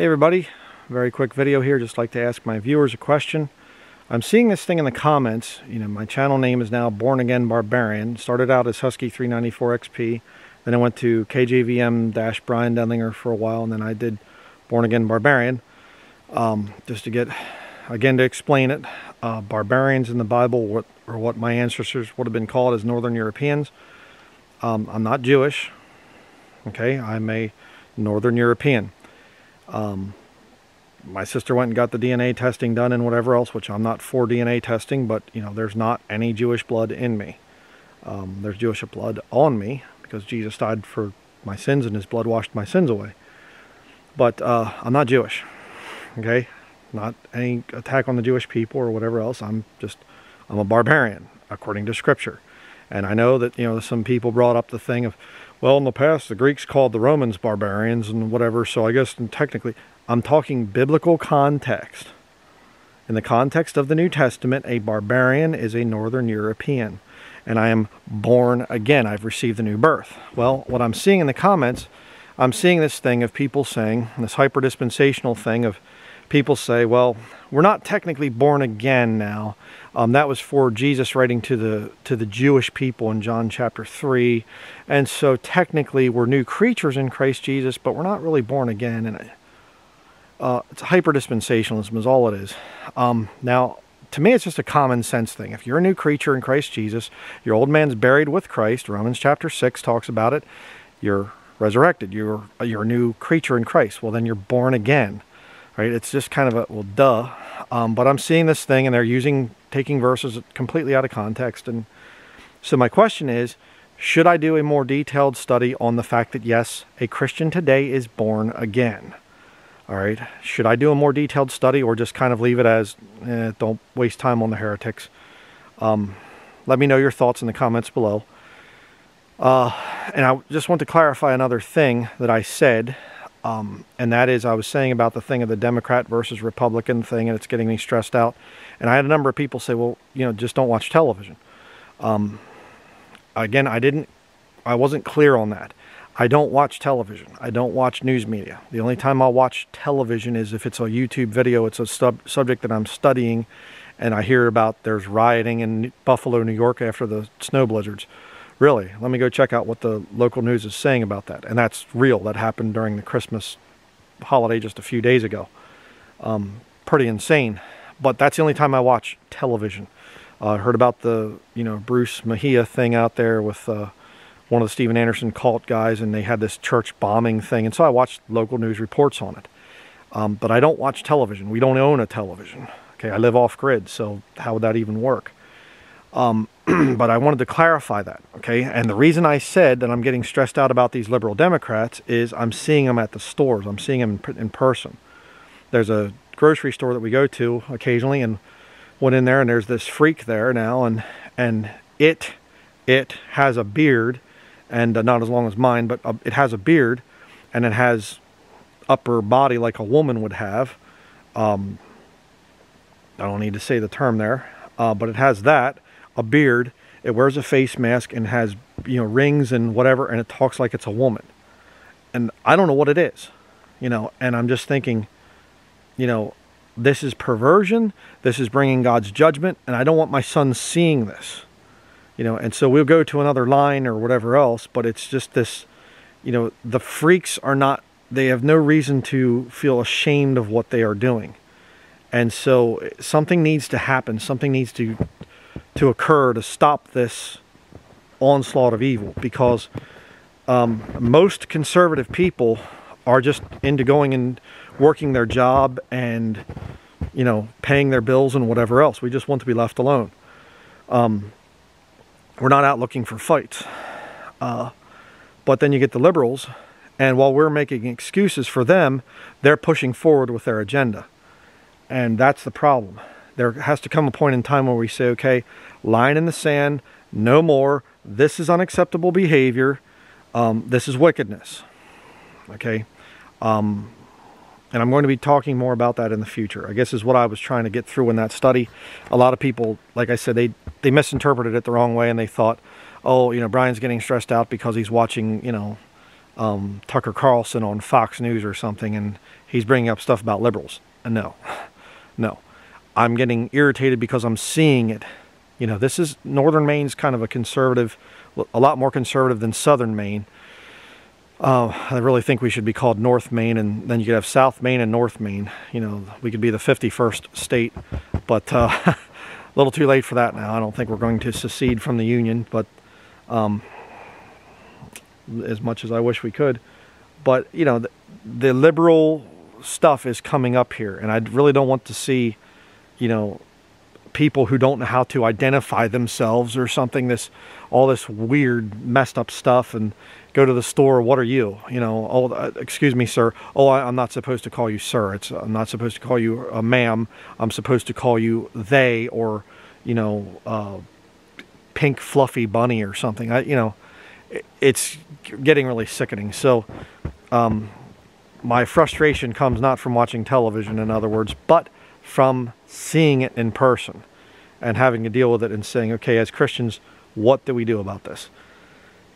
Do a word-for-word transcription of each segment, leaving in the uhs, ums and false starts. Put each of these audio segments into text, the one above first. Hey everybody, very quick video here. Just like to ask my viewers a question. I'm seeing this thing in the comments. You know, my channel name is now Born Again Barbarian. Started out as Husky three ninety-four X P, then I went to K J V M-Brian Denlinger for a while, and then I did Born Again Barbarian. Um, just to get, again to explain it, uh, barbarians in the Bible were, or what my ancestors would have been called as Northern Europeans. Um, I'm not Jewish, okay? I'm a Northern European. Um, my sister went and got the D N A testing done and whatever else, which I'm not for D N A testing, but you know, there's not any Jewish blood in me. Um, there's Jewish blood on me because Jesus died for my sins and his blood washed my sins away. But uh, I'm not Jewish, okay? Not any attack on the Jewish people or whatever else. I'm just, I'm a barbarian according to scripture. And I know that, you know, some people brought up the thing of, well, in the past, the Greeks called the Romans barbarians and whatever, so I guess and technically, I'm talking biblical context. In the context of the New Testament, a barbarian is a Northern European, and I am born again. I've received a new birth. Well, what I'm seeing in the comments, I'm seeing this thing of people saying, this hyper-dispensational thing of people say, well, we're not technically born again now. Um, that was for Jesus writing to the to the Jewish people in John chapter three. And so technically we're new creatures in Christ Jesus, but we're not really born again. And uh, it's hyper-dispensationalism is all it is. Um, now, to me, it's just a common sense thing. If you're a new creature in Christ Jesus, your old man's buried with Christ. Romans chapter six talks about it. You're resurrected. You're, you're a new creature in Christ. Well, then you're born again. Right? It's just kind of a, well, duh. Um, but I'm seeing this thing and they're using, taking verses completely out of context. And so my question is, should I do a more detailed study on the fact that, yes, a Christian today is born again? All right. Should I do a more detailed study or just kind of leave it as, eh, don't waste time on the heretics? Um, let me know your thoughts in the comments below. Uh, and I just want to clarify another thing that I said. Um, and that is, I was saying about the thing of the Democrat versus Republican thing, and it's getting me stressed out. And I had a number of people say, well, you know, just don't watch television. Um, again, I didn't, I wasn't clear on that. I don't watch television. I don't watch news media. The only time I'll watch television is if it's a YouTube video, it's a sub subject that I'm studying, and I hear about there's rioting in Buffalo, New York after the snow blizzards. Really, let me go check out what the local news is saying about that. And that's real. That happened during the Christmas holiday just a few days ago. Um, pretty insane. But that's the only time I watch television. I uh, heard about the, you know, Bruce Mejia thing out there with uh, one of the Steven Anderson cult guys, and they had this church bombing thing. And so I watched local news reports on it. Um, but I don't watch television. We don't own a television. Okay, I live off grid, so how would that even work? Um, but I wanted to clarify that, okay? And the reason I said that I'm getting stressed out about these liberal Democrats is I'm seeing them at the stores. I'm seeing them in, in person. There's a grocery store that we go to occasionally, and went in there, and there's this freak there now, and and it it has a beard, and uh, not as long as mine, but uh, it has a beard, and it has upper body like a woman would have. Um, I don't need to say the term there, uh, but it has that. A beard, it wears a face mask and has, you know, rings and whatever, and it talks like it's a woman, and I don't know what it is, you know. And I'm just thinking, you know, this is perversion, this is bringing God's judgment, and I don't want my son seeing this, you know. And so we'll go to another line or whatever else, but it's just this, you know, the freaks are not, they have no reason to feel ashamed of what they are doing. And so something needs to happen, something needs to to occur to stop this onslaught of evil, because um, most conservative people are just into going and working their job and, you know, paying their bills and whatever else. We just want to be left alone. Um, we're not out looking for fights. Uh, but then you get the liberals, and while we're making excuses for them, they're pushing forward with their agenda. And that's the problem. There has to come a point in time where we say, okay, line in the sand, no more. This is unacceptable behavior. Um, this is wickedness. Okay. Um, and I'm going to be talking more about that in the future, I guess, is what I was trying to get through in that study. A lot of people, like I said, they, they misinterpreted it the wrong way, and they thought, oh, you know, Brian's getting stressed out because he's watching, you know, um, Tucker Carlson on Fox News or something, and he's bringing up stuff about liberals. And no, no. I'm getting irritated because I'm seeing it. You know, this is, Northern Maine's kind of a conservative, a lot more conservative than Southern Maine. Uh, I really think we should be called North Maine, and then you could have South Maine and North Maine. You know, we could be the fifty-first state, but uh, a little too late for that now. I don't think we're going to secede from the Union, but um, as much as I wish we could. But, you know, the, the liberal stuff is coming up here, and I really don't want to see, you know, people who don't know how to identify themselves or something, this, all this weird messed up stuff, and go to the store, what are you? You know, oh, uh, excuse me, sir. Oh, I, I'm not supposed to call you sir. It's, I'm not supposed to call you a uh, ma'am. I'm supposed to call you they, or, you know, uh, pink fluffy bunny or something. I, you know, it, it's getting really sickening. So um, my frustration comes not from watching television, in other words, but from seeing it in person and having to deal with it and saying, okay, as Christians, what do we do about this?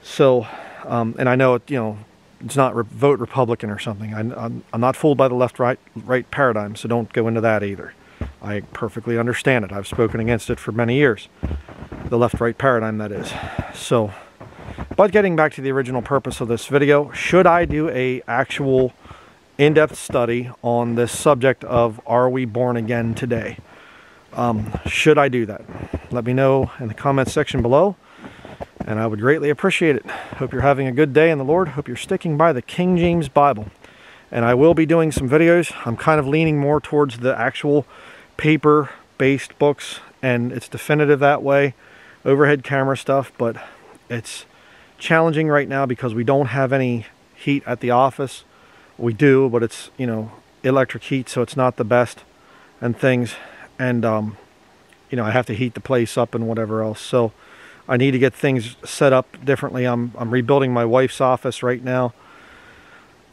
So, um, and I know, it, you know, it's not re vote Republican or something. I, I'm, I'm not fooled by the left-right right paradigm, so don't go into that either. I perfectly understand it. I've spoken against it for many years, the left-right paradigm, that is. So, but getting back to the original purpose of this video, should I do a actual in-depth study on this subject of, are we born again today? Um, should I do that? Let me know in the comments section below, and I would greatly appreciate it. Hope you're having a good day in the Lord. Hope you're sticking by the King James Bible. And I will be doing some videos. I'm kind of leaning more towards the actual paper-based books, and it's definitive that way, overhead camera stuff, but it's challenging right now because we don't have any heat at the office. We do, but it's, you know, electric heat, so it's not the best and things. And, um, you know, I have to heat the place up and whatever else. So I need to get things set up differently. I'm, I'm rebuilding my wife's office right now.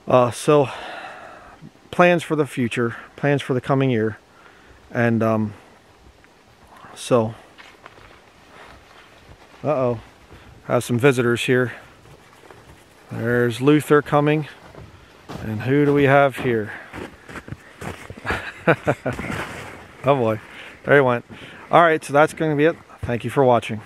Uh, so plans for the future, plans for the coming year. And um, so, uh-oh, have some visitors here. There's Luther coming. And who do we have here? Oh boy, there he went. All right, so that's going to be it. Thank you for watching.